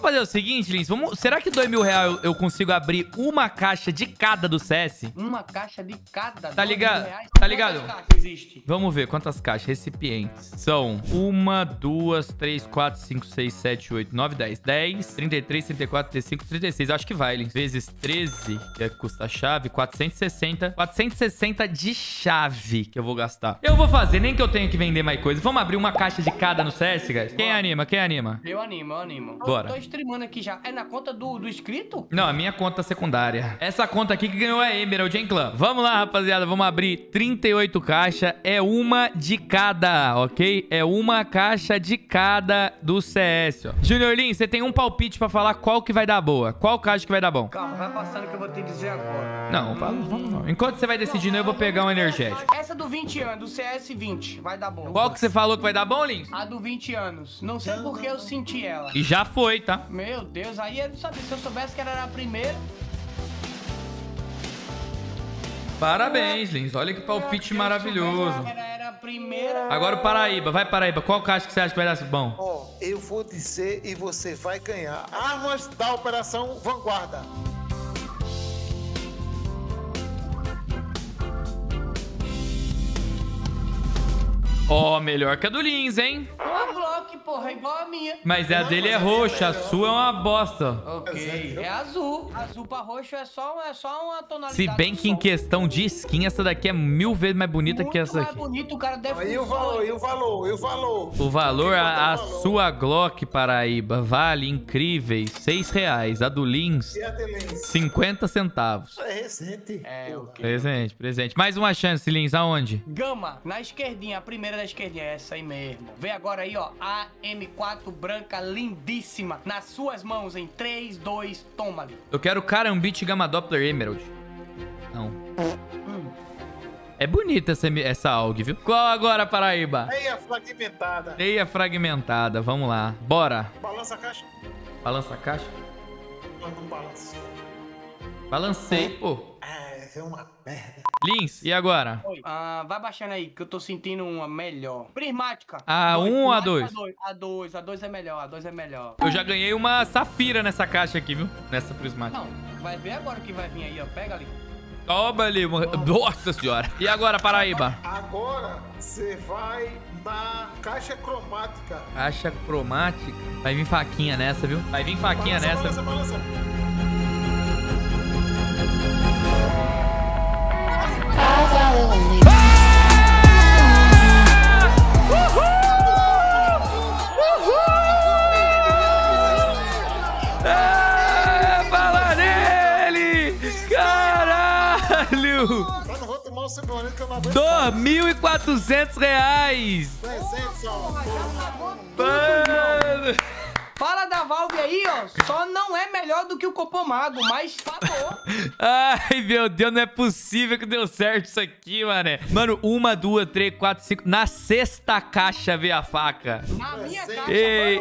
Vamos fazer o seguinte, Lins. Será que R$2.000 eu consigo abrir uma caixa de cada do CS? Uma caixa de cada? Tá ligado? Tá ligado? Vamos ver quantas caixas. Recipientes. São 1, 2, 3, 4, 5, 6, 7, 8, 9, 10. 10, 33, 34, 35, 36. Acho que vai, Lins. Vezes 13, que é que custa a chave. 460. 460 de chave que eu vou gastar. Eu vou fazer, nem que eu tenha que vender mais coisa. Vamos abrir uma caixa de cada no CS, guys? Quem anima? Quem anima? Eu animo, eu animo. Bora. Eu tô streamando aqui já. É na conta do inscrito? Não, a minha conta secundária. Essa conta aqui que ganhou é Emerald, hein, clã? Vamos lá, rapaziada. Vamos abrir 38 caixas. É uma de cada, ok? É uma caixa de cada do CS, ó. Junior Lins, você tem um palpite pra falar qual que vai dar boa. Qual caixa que vai dar bom? Calma, vai passando que eu vou te dizer agora. Não, vamos não. Enquanto você vai decidindo, eu vou pegar um energético. Essa do 20 anos, do CS 20, vai dar bom. Qual que você falou que vai dar bom, Lins? A do 20 anos. Não sei porque eu senti ela. E já foi, tá? Meu Deus, aí eu não sabia. Se eu soubesse que era a primeira... Parabéns, Lins. Olha que palpite maravilhoso. Era a primeira... Agora o Paraíba. Vai, Paraíba. Qual caixa que você acha que vai dar bom? Ó, eu vou dizer e você vai ganhar. Armas da Operação Vanguarda. Ó, melhor que a do Lins, hein? Uma bloco, porra, igual a minha. Mas a dele é roxa, a sua é uma bosta. Ok, é azul. Azul pra roxo é só uma tonalidade. Se bem que em questão de skin, essa daqui é 1000 vezes mais bonita que essa aqui. Muito mais bonita, o cara deve... E o valor, e o valor, e o valor? O valor, a sua Glock, Paraíba, vale incríveis R$6. A do Lins, 50 centavos. Presente. É, ok. Presente, presente. Mais uma chance, Lins, aonde? Gama, na esquerdinha, a primeira da esquerdinha, é essa aí mesmo. Vê agora aí, ó, a M4 branca lindíssima nas suas mãos em 3, 2, toma ali. Eu quero Carambit, Gamma Doppler, Emerald. Não. É bonita essa AUG, viu? Qual agora, Paraíba? Meia fragmentada. Meia fragmentada, vamos lá. Bora. Balança a caixa. Balança a caixa? Não balança. Balancei, pô. É uma merda. Lins, e agora? Vai baixando aí, que eu tô sentindo uma melhor. Prismática. A 1 ou a 2? A 2, a 2 é melhor, a 2 é melhor. Eu já ganhei uma safira nessa caixa aqui, viu? Nessa prismática. Não, vai ver agora o que vai vir aí, ó. Pega ali. Toma ali, nossa senhora. E agora, Paraíba? Agora você vai na caixa cromática. Caixa cromática? Vai vir faquinha nessa, viu? Vai vir faquinha balança, nessa. Balança, balança. Fala nele! Caralho! Eu não vou tomar o seu boleto que eu não aguento. R$2.400! Fala da Valve aí, ó. Só não é melhor do que o Cupom Mago, mas tá bom. Ai, meu Deus, não é possível que deu certo isso aqui, mané. Mano, 1, 2, 3, 4, 5. Na sexta caixa veio a faca. Na minha caixa. Ei,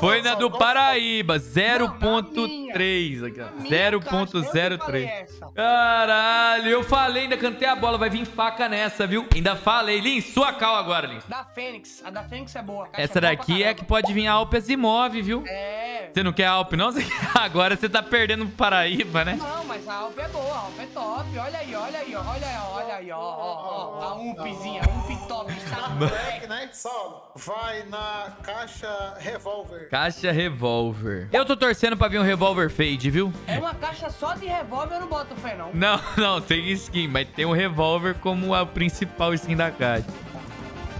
foi na do Paraíba. 0.3 aqui, ó. 0.03. Caralho, eu falei, ainda cantei a bola. Vai vir faca nessa, viu? Ainda falei. Lins, sua cal agora, Lins. Da Fênix. A da Fênix é boa. Essa daqui é que pode vir a Alpes e Móveis. Viu? É. Você não quer a Alp, não? Agora você tá perdendo pro Paraíba, né? Não, mas a Alp é boa, a Alp é top. Olha aí, olha aí, olha aí, olha aí, ó, ó, ó. A Umpzinha, Ump top, Star Trek, né? Saulo, vai na caixa Revólver. Caixa Revólver. Eu tô torcendo pra vir um Revólver Fade, viu? É uma caixa só de Revólver, eu não boto fé, não. Não, não, tem skin, mas tem um Revólver como a principal skin da caixa.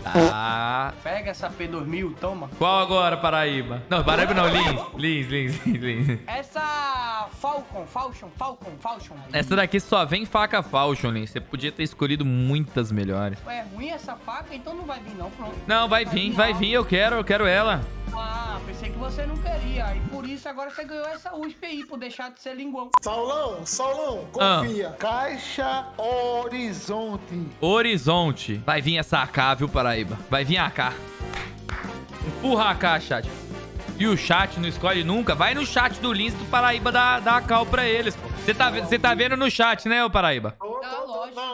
Tá. Pega essa P2000, toma. Qual agora, Paraíba? Não, Paraíba não, Lins, Lins. Essa Falcon. Essa daqui só vem faca Falcon, Lins. Você podia ter escolhido muitas melhores. É ruim essa faca, então não vai vir não, pronto. Não, vai vir, eu quero ela. Ah, pensei que você não queria. E por isso agora você ganhou essa USP aí, por deixar de ser linguão. Saulão, confia. Caixa Horizonte. Vai vir essa AK, viu, Paraíba? Vai vir a AK. Empurra a AK, chat. E o chat não escolhe nunca. Vai no chat do Lins do Paraíba da AK pra eles, pô. Você tá vendo no chat, né, ô Paraíba? Não.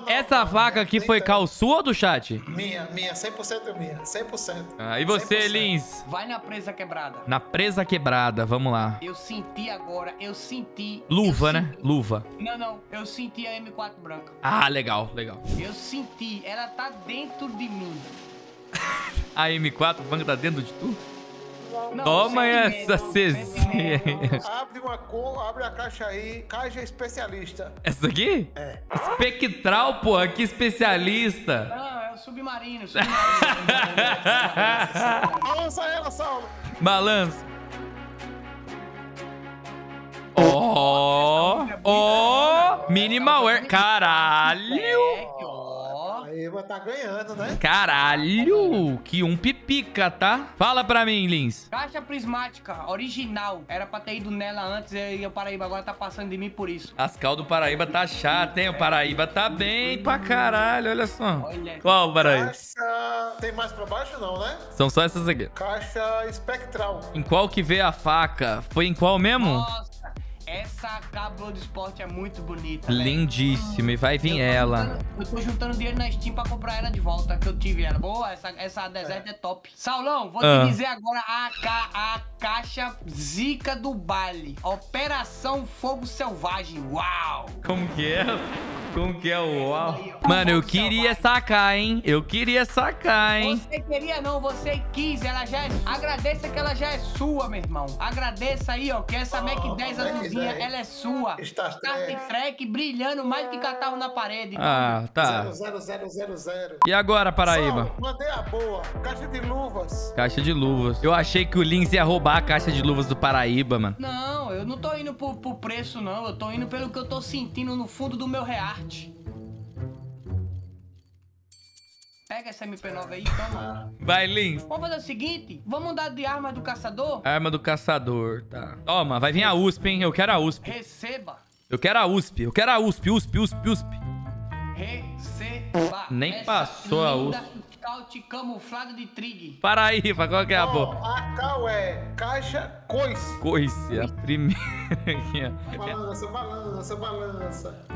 Essa faca aqui foi cal sua ou do chat? Minha, 100% minha, 100%. Ah, e você, 100%. Lins? Vai na presa quebrada. Na presa quebrada, vamos lá. Eu senti agora, eu senti... Luva, né? Luva. Não, eu senti a M4 branca. Ah, legal. Eu senti, ela tá dentro de mim. A M4 branca tá dentro de tu? Não, toma essa CZ. Abre a caixa aí. Caixa especialista. Essa aqui? É. Espectral, porra. Que especialista. Não, é o submarino. Balança ela, Saulo. Balança. Ó. Minimalware. Caralho. Tá ganhando, né? Caralho, que um pipica, tá? Fala pra mim, Lins. Caixa prismática, original. Era pra ter ido nela antes e o Paraíba agora tá passando de mim por isso. As cal do Paraíba tá chato, hein? O Paraíba tá bem pra caralho, olha só. Olha. Qual, Paraíba? Caixa... Tem mais pra baixo não, né? São só essas aqui. Caixa espectral. Em qual que veio a faca? Foi em qual mesmo? Nossa, essa cabelo de esporte é muito bonita. Lindíssima, e vai vir ela. Eu tô juntando dinheiro na Steam pra comprar ela de volta, que eu tive ela. Boa, essa deserta é top. Saulão, vou te dizer agora a caixa zica do baile. Operação Fogo Selvagem. Uau! Como que é? Como que é o uau? Mano, eu queria sacar, hein? Você queria não, você quis. Ela já é... Agradeça que ela já é sua, meu irmão. Agradeça aí, ó, que essa Mac 10 azulzinha. Ela é sua. Star Trek brilhando mais que catarro na parede. Ah, tá. 00000. E agora, Paraíba? Só, mandei a boa. Caixa de luvas. Caixa de luvas. Eu achei que o Lins ia roubar a caixa de luvas do Paraíba, mano. Não, eu não tô indo por preço, não. Eu tô indo pelo que eu tô sentindo no fundo do meu rearte. Pega essa MP9 aí, toma. Vai, Lins. Vamos fazer o seguinte, vamos mudar de arma do caçador? Arma do caçador, tá. Toma, vai vir a USP, hein? Eu quero a USP. Receba. Eu quero a USP. Receba. Nem essa passou a USP. Caute camuflado de trig. Paraíba, qual que é a boa? A cal é caixa coice. Coice, a primeira aqui, ó. Balança.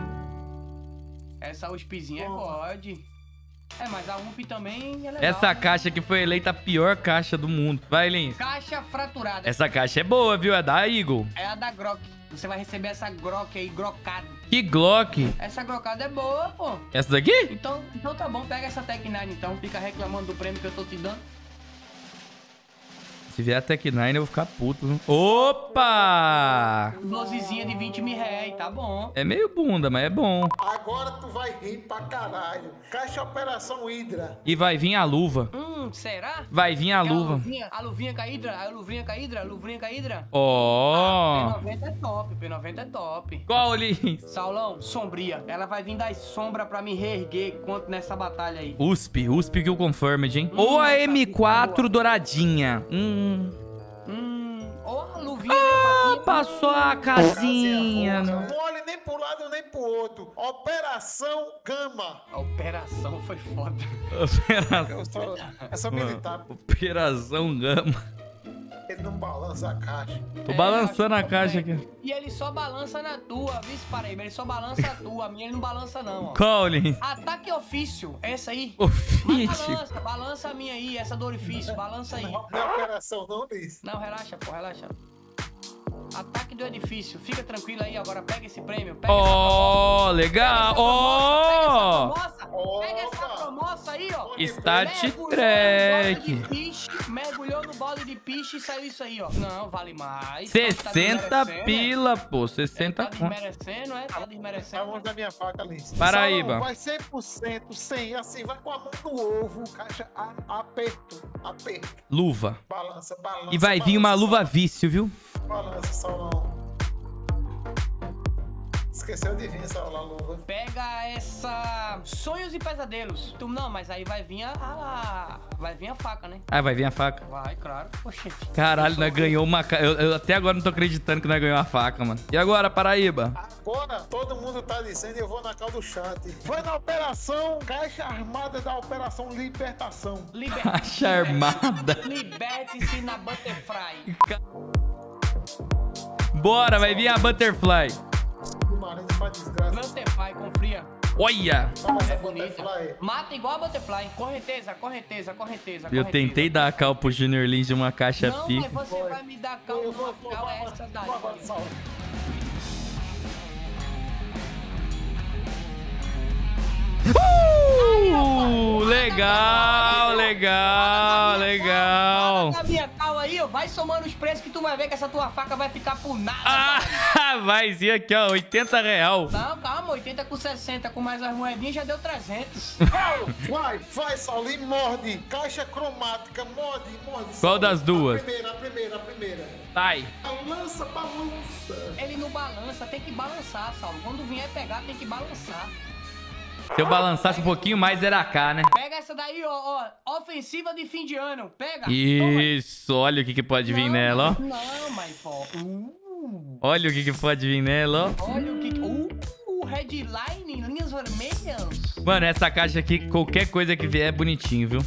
Essa USPzinha é God. É, mas a UMP também é legal. Essa caixa aqui foi eleita a pior caixa do mundo. Vai, Lins. Caixa fraturada. Essa caixa é boa, viu? É da Eagle. É a da Grok. Você vai receber essa Grok aí, grocada. Que Glock? Essa grocada é boa, pô. Essa daqui? Então tá bom. Pega essa Tech 9, então. Fica reclamando do prêmio que eu tô te dando. Se vier a Tech 9, eu vou ficar puto, viu? Opa! Losezinha de 20 mil reais, tá bom. É meio bunda, mas é bom. Agora tu vai rir pra caralho. Caixa Operação Hydra. E vai vir a luva. Será? Vai vir a luva. A luvinha com a Hydra. Ó. P90 é top. Qual, Lins? Saulão, sombria. Ela vai vir das sombras pra me reerguer quanto nessa batalha aí. USP que eu confirmed, hein? Ou a M4 douradinha. Ó, a luvinha. Ah, passou a casinha. Não olhe nem pro lado nem pro outro. Operação Gama. A operação foi foda. É só militar. Operação Gama. Ele não balança a caixa. Tô balançando a caixa aqui. E ele só balança na tua, viu, Paraíba? Ele só balança a tua. A minha ele não balança, não, ó. Colin. Ataque ofício. Essa aí. Ofício. Mas balança a minha aí, essa do orifício. Balança aí. Não é operação, não, Luiz. Não, relaxa, pô, relaxa. Ataque do edifício. Fica tranquilo aí, agora pega esse prêmio. Ó, legal. Ó. Pega essa promoção aí, ó. StatTrak. Mergulhou no balde de piche e saiu isso aí, ó. Não, vale mais. 60 pila, pô. 60 conto. Tá desmerecendo. Vamos da minha faca, Lins. Paraíba. Vai 100%, 100. Assim, vai com a mão no ovo. Caixa aperto. Luva. Balança. E vai vir uma luva vício, viu? Balança. Saulão. Esqueceu de vir, Saulão, luva. Pega essa... Sonhos e pesadelos. Não, mas aí vai vir a... Vai vir a faca, né? Ah, vai vir a faca? Vai, claro. Poxa. Caralho, nós ganhou uma... Eu até agora não tô acreditando que nós ganhou a faca, mano. E agora, Paraíba? Agora, todo mundo tá dizendo e eu vou na cal do chat. Foi na operação Caixa Armada da Operação Libertação. Caixa Armada. Liberte-se na Butterfly. Bora, vai vir a Butterfly. Butterfly com fria. Olha! É bonita. Mata igual a Butterfly. Correnteza, correnteza, correnteza. Eu tentei dar a cal pro Junior Lins de uma caixa pica. Não, mas você vai me dar cal de uma cal, é essa daí. Legal, legal, legal. Vai somando os preços que tu vai ver que essa tua faca vai ficar por nada. Ah, vai sim, aqui ó, R$80. Não, calma, 80 com 60, com mais as moedinhas já deu 300. Vai, Saulo, e morde. Caixa cromática, morde. Qual das duas? A primeira. Vai. Balança. Ele não balança, tem que balançar, Saulo. Quando vier pegar, tem que balançar. Se eu balançasse um pouquinho mais, era cá, né? Pega essa daí, ó. Ofensiva de fim de ano. Pega. Isso. Toma. Olha o que pode vir nela, ó. Não, mas, pô. Olha o que pode vir nela, ó. Olha o que... headline, linhas vermelhas. Mano, essa caixa aqui, qualquer coisa que vier é bonitinho, viu?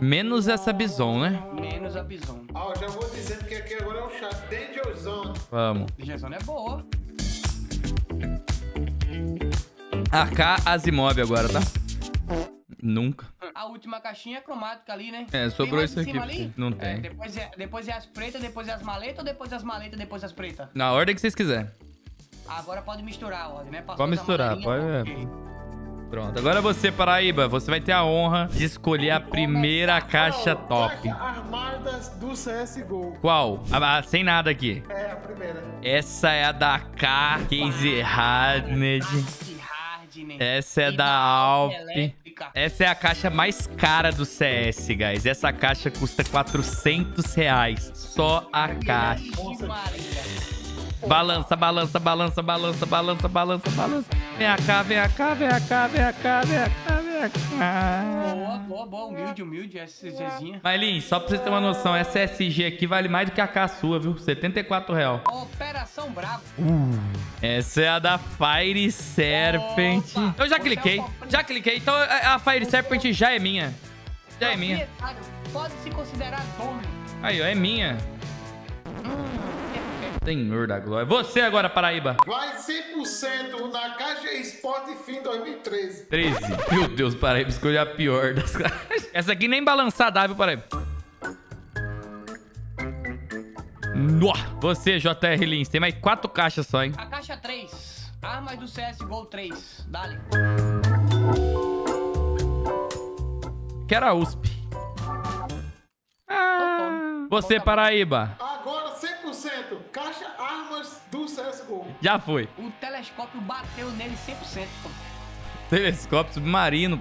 Menos essa Bison, né? Menos a Bison. Ó, já vou dizendo que aqui agora é o chat Danger Zone. Vamos. Danger Zone é boa. AK Azimob agora, tá? Nunca. A última caixinha é cromática ali, né? É, sobrou isso aqui. Não tem. É, depois é as pretas, depois é as maletas ou depois as maletas, depois as pretas? Na ordem que vocês quiserem. Agora pode misturar a ordem, né? Pode misturar, pode... Pronto, agora você, Paraíba, você vai ter a honra de escolher a primeira caixa top. Caixa armadas do CSGO. Qual? Sem nada aqui. É, a primeira. Essa é a da K, Case Hardened. Essa é da AWP. Essa é a caixa mais cara do CS, guys. Essa caixa custa R$400. Só a caixa. Balança. Vem cá. Boa. Humilde, SSGzinha. Mas, Lins, só pra vocês terem uma noção, essa SSG aqui vale mais do que a K sua, viu? R$74. Operação Bravo. Essa é a da Fire Serpent. Opa, eu já cliquei. Então a Fire Serpent já é minha. Pode se considerar dono. Aí, ó, é minha. Senhor da glória. Você agora, Paraíba. Vai 100% na caixa Sport Fim 2013. 13. Meu Deus, Paraíba escolheu a pior das caixas. Essa aqui nem balançar dá, viu, Paraíba? Você, JR Lins, tem mais 4 caixas só, hein? A caixa 3. Armas do CSGO 3. Dale. Que era a USP. Você, Paraíba. Caixa armas do CSGO. Já foi. O telescópio bateu nele 100%, pô. Telescópio submarino.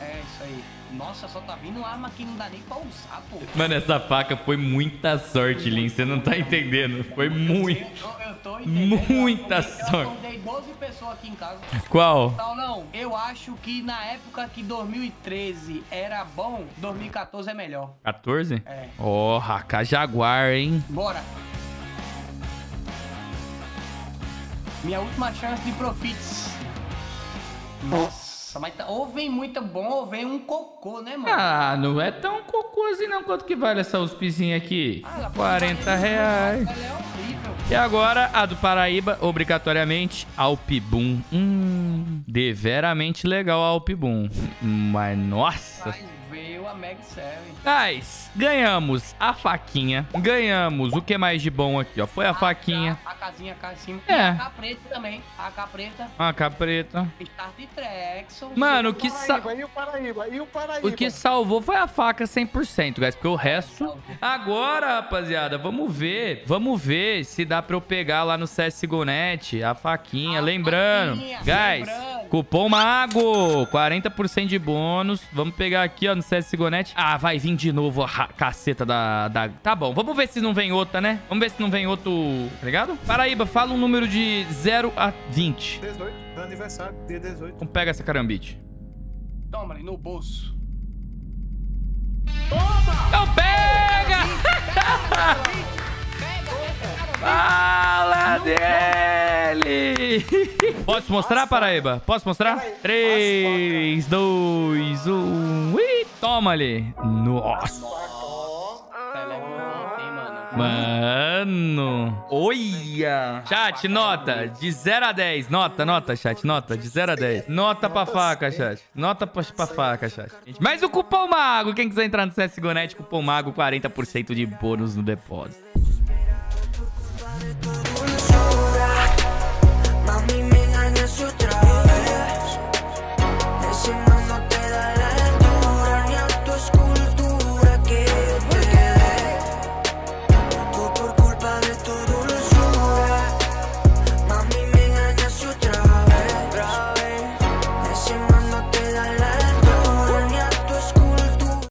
É isso aí. Nossa, só tá vindo arma que não dá nem pra usar, pô. Mano, essa faca foi muita sorte, Lins. Você não tá entendendo. Foi muito. Eu tô entendendo. Muita sorte. Eu acordei 12 pessoas aqui em casa. Qual? Saulão, eu acho que na época que 2013 era bom, 2014 é melhor. 14? É. Ó, AK Jaguar, hein? Bora. Minha última chance de profits. Nossa. Mas ou vem muito bom, ou vem um cocô, né, mano? Ah, não é tão cocô assim, não. Quanto que vale essa USPzinha aqui? R$40. Ela é horrível. E agora, a do Paraíba, obrigatoriamente, Alpibum. Deveramente legal a Alpibum. Mas, nossa... veio a Mag 7. Guys, ganhamos a faquinha. Ganhamos o que mais de bom aqui, ó. Foi a faquinha. A casinha cá em cima. É. A preta também. A AK preta. A AK preta. StatTrak. Mano, o que salvou... E o Paraíba. O que salvou foi a faca 100%, guys. Porque o resto... Agora, rapaziada, vamos ver. Vamos ver se dá pra eu pegar lá no CSGO.net a faquinha. Lembrando, guys, cupom Mago. 40% de bônus. Vamos pegar aqui, ó, no CSGO.net. Ah, vai vir de novo a caceta da... Tá bom, vamos ver se não vem outra, né? Vamos ver se não vem outro... Tá ligado? Paraíba, fala um número de 0 a 20. 18, do aniversário, dia 18. Então pega essa Carambit. Toma, no bolso. Toma! Então pega! Pega essa Carambit! Fala dele! Posso mostrar, Paraíba? Posso mostrar? 3, 2, 1... Toma ali. Nossa. Ela é bonita, hein, mano? Mano. Olha. Chat, nota. De 0 a 10. Nota, chat. Nota. De 0 a 10. Nota pra faca, chat. Nota pra faca, chat. Mas o cupom Mago. Quem quiser entrar no CSGO.net, cupom Mago, 40% de bônus no depósito.